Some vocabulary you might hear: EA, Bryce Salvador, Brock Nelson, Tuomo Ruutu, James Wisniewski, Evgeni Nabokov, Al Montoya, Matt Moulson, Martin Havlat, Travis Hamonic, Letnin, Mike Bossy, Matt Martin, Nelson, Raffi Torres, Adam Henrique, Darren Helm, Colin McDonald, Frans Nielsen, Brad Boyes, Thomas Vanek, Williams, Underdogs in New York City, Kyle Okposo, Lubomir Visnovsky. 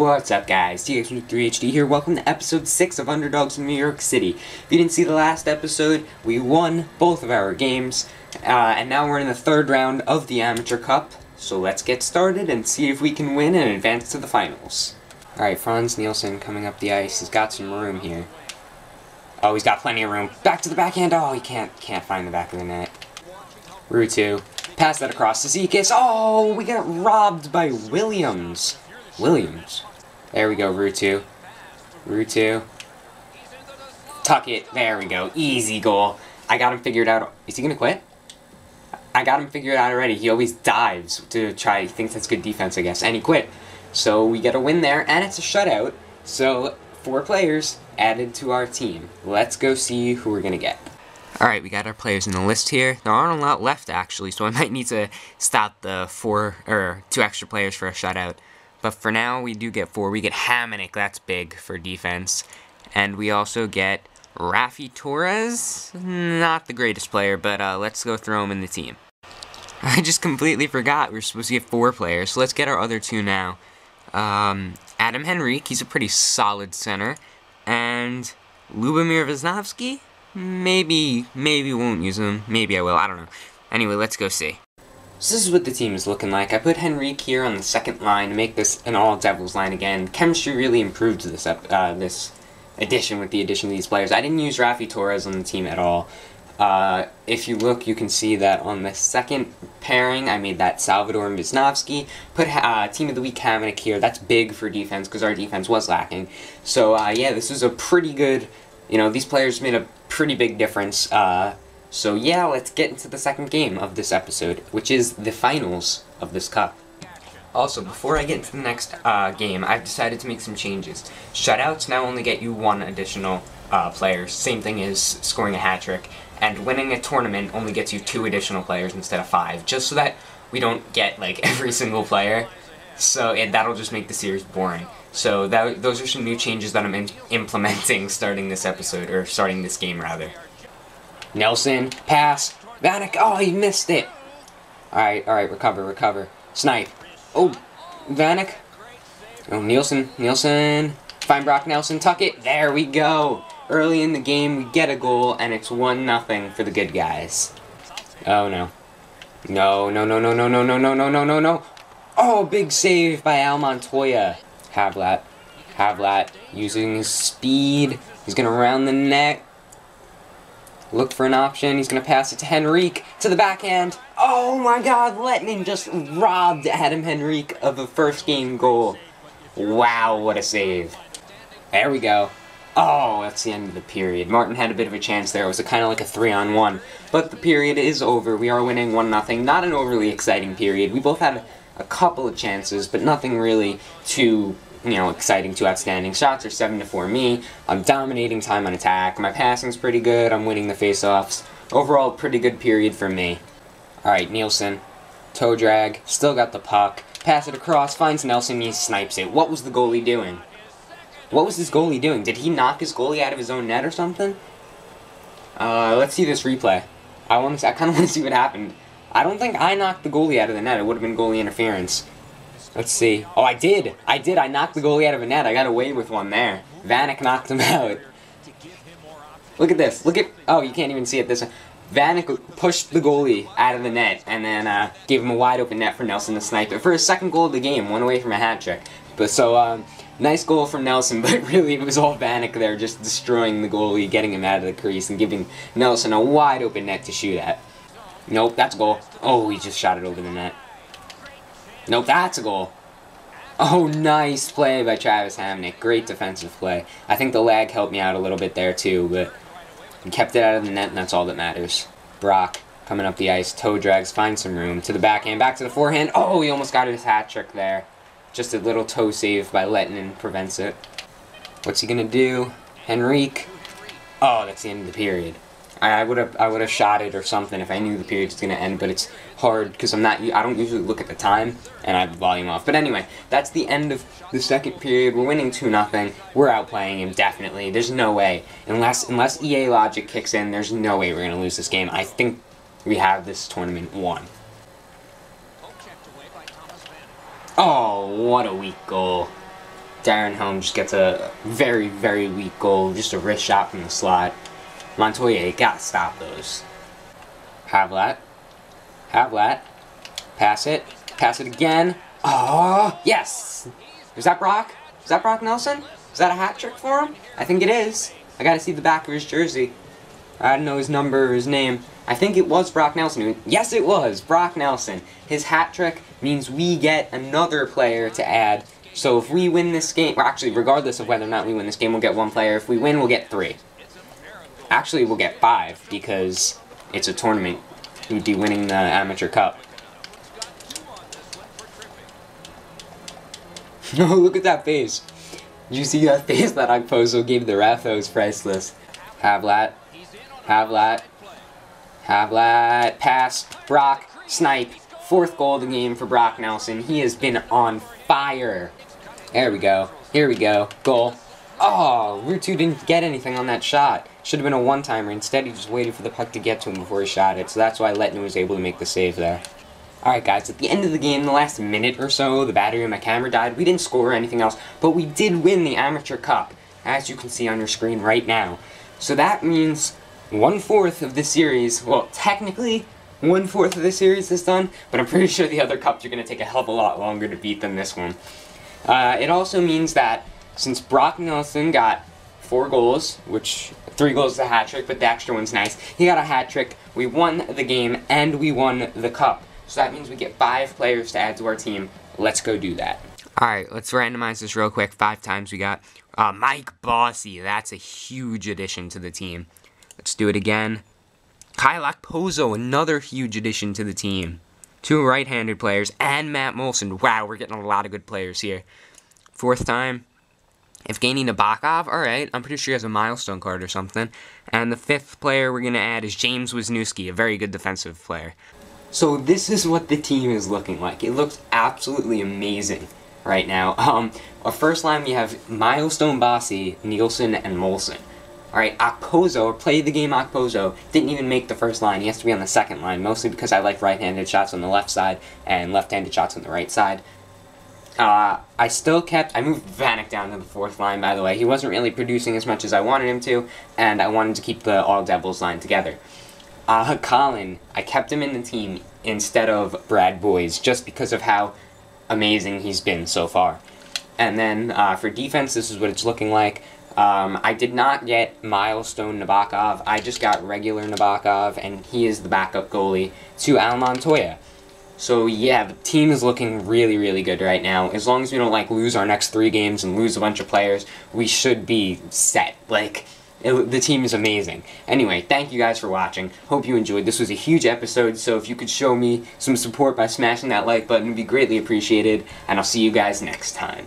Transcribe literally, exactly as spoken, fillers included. What's up, guys? t gags one two three H D here. Welcome to episode six of Underdogs in New York City. If you didn't see the last episode, we won both of our games, uh, and now we're in the third round of the Amateur Cup, so let's get started and see if we can win and advance to the finals. Alright, Frans Nielsen coming up the ice. He's got some room here. Oh, he's got plenty of room. Back to the backhand. Oh, he can't can't find the back of the net. Ruutu. Pass that across to Zekis. Oh, we got robbed by Williams. Williams. There we go, Ruutu. Ruutu. Tuck it. There we go. Easy goal. I got him figured out. Is he going to quit? I got him figured out already. He always dives to try. He thinks that's good defense, I guess. And he quit. So we get a win there, and it's a shutout. So four players added to our team. Let's go see who we're going to get. Alright, we got our players in the list here. There aren't a lot left, actually, so I might need to stop the four, or two extra players for a shutout. But for now, we do get four. We get Hamonic, that's big for defense. And we also get Raffi Torres. Not the greatest player, but uh, let's go throw him in the team. I just completely forgot we were supposed to get four players, so let's get our other two now. Um, Adam Henrique, he's a pretty solid center. And Lubomir Visnovsky? Maybe, maybe won't use him. Maybe I will, I don't know. Anyway, let's go see. So this is what the team is looking like. I put Henrique here on the second line to make this an all-Devils line again. Chemistry really improved this up, uh, this edition with the addition of these players. I didn't use Raffi Torres on the team at all. Uh, if you look, you can see that on the second pairing, I made that Salvador and Wisniewski. Put uh, Team of the Week Hamonic here. That's big for defense because our defense was lacking. So uh, yeah, this was a pretty good, you know, these players made a pretty big difference. Uh, So yeah, let's get into the second game of this episode, which is the finals of this cup. Also, before I get into the next uh, game, I've decided to make some changes. Shutouts now only get you one additional uh, player, same thing as scoring a hat-trick, and winning a tournament only gets you two additional players instead of five, just so that we don't get, like, every single player. So and that'll just make the series boring. So that, those are some new changes that I'm in implementing starting this episode, or starting this game, rather. Nelson, pass, Vanek, oh, he missed it! Alright, alright, recover, recover. Snipe. Oh, Vanek. Oh, Nielsen, Nielsen. Find Brock Nelson, tuck it, there we go! Early in the game, we get a goal, and it's one nothing for the good guys. Oh, no. No, no, no, no, no, no, no, no, no, no, no, no. Oh, big save by Al Montoya. Havlat, Havlat, using his speed. He's gonna round the net. Look for an option. He's going to pass it to Henrique. To the backhand. Oh my god, Letnin just robbed Adam Henrique of a first game goal. Wow, what a save. There we go. Oh, that's the end of the period. Martin had a bit of a chance there. It was kind of like a three on one. But the period is over. We are winning one nothing. Not an overly exciting period. We both had a couple of chances, but nothing really too, you know, exciting, two outstanding shots are seven to four me. I'm dominating time on attack. My passing's pretty good. I'm winning the faceoffs. Overall, pretty good period for me. Alright, Nielsen. Toe drag. Still got the puck. Pass it across. Finds Nelson. He snipes it. What was the goalie doing? What was this goalie doing? Did he knock his goalie out of his own net or something? Uh, let's see this replay. I want to, I kind of want to see what happened. I don't think I knocked the goalie out of the net. It would have been goalie interference. Let's see. Oh, I did! I did! I knocked the goalie out of a net. I got away with one there. Vanek knocked him out. Look at this. Look at... Oh, you can't even see it this way. Vanek pushed the goalie out of the net and then uh, gave him a wide open net for Nelson to snipe it for his second goal of the game, one away from a hat trick. But so, um, nice goal from Nelson, but really it was all Vanek there just destroying the goalie, getting him out of the crease, and giving Nelson a wide open net to shoot at. Nope, that's a goal. Oh, he just shot it over the net. Nope, that's a goal. Oh, nice play by Travis Hamonic. Great defensive play. I think the lag helped me out a little bit there, too, but he kept it out of the net, and that's all that matters. Brock, coming up the ice, toe drags, finds some room. To the backhand, back to the forehand. Oh, he almost got his hat trick there. Just a little toe save by Letnin prevents it. What's he going to do? Henrique. Oh, that's the end of the period. I would have I would have shot it or something if I knew the period was going to end, but it's hard because I'm not I don't usually look at the time and I have the volume off. But anyway, that's the end of the second period. We're winning two nothing. We're outplaying him definitely. There's no way unless unless E A logic kicks in. There's no way we're going to lose this game. I think we have this tournament won. Oh, what a weak goal! Darren Helm just gets a very, very weak goal, just a wrist shot from the slot. Montoya got to stop those. Havlat. Havlat. Pass it. Pass it again. Oh, yes! Is that Brock? Is that Brock Nelson? Is that a hat trick for him? I think it is. I gotta see the back of his jersey. I don't know his number or his name. I think it was Brock Nelson. Yes, it was Brock Nelson. His hat trick means we get another player to add. So if we win this game, well, actually, regardless of whether or not we win this game, we'll get one player. If we win, we'll get three. Actually, we'll get five because it's a tournament. We'd be winning the Amateur Cup. No, look at that face. Did you see that face that Okposo gave the ref? That was priceless. Havlat. Havlat. Havlat. Pass. Brock. Snipe. Fourth goal of the game for Brock Nelson. He has been on fire. There we go. Here we go. Goal. Oh, Ruutu didn't get anything on that shot. Should have been a one-timer. Instead, he just waited for the puck to get to him before he shot it. So that's why Letton was able to make the save there. Alright guys, at the end of the game, the last minute or so, the battery in my camera died. We didn't score or anything else, but we did win the Amateur Cup, as you can see on your screen right now. So that means one-fourth of the series, well, technically, one-fourth of the series is done, but I'm pretty sure the other cups are going to take a hell of a lot longer to beat than this one. Uh, it also means that, since Brock Nelson got four goals, which, three goals is a hat trick, but the extra one's nice, he got a hat trick, we won the game, and we won the cup. So that means we get five players to add to our team. Let's go do that. Alright, let's randomize this real quick. Five times we got uh, Mike Bossy. That's a huge addition to the team. Let's do it again. Kyle Okposo, another huge addition to the team. Two right-handed players and Matt Moulson. Wow, we're getting a lot of good players here. Fourth time, Evgeni Nabokov. Alright, I'm pretty sure he has a milestone card or something. And the fifth player we're going to add is James Wisniewski, a very good defensive player. So this is what the team is looking like. It looks absolutely amazing right now. Um, our first line, we have Milestone Bossy, Nielsen, and Moulson. Alright, Okposo, play the game Okposo, didn't even make the first line. He has to be on the second line, mostly because I like right-handed shots on the left side and left-handed shots on the right side. Uh, I still kept, I moved Vanek down to the fourth line, by the way. He wasn't really producing as much as I wanted him to, and I wanted to keep the All-Devils line together. Uh, Colin, I kept him in the team instead of Brad Boyes just because of how amazing he's been so far. And then uh, for defense, this is what it's looking like. Um, I did not get Milestone Nabokov. I just got regular Nabokov, and he is the backup goalie to Al Montoya. So yeah, the team is looking really, really good right now. As long as we don't like lose our next three games and lose a bunch of players, we should be set. Like. It, the team is amazing. Anyway, thank you guys for watching. Hope you enjoyed. This was a huge episode, so if you could show me some support by smashing that like button, it would be greatly appreciated, and I'll see you guys next time.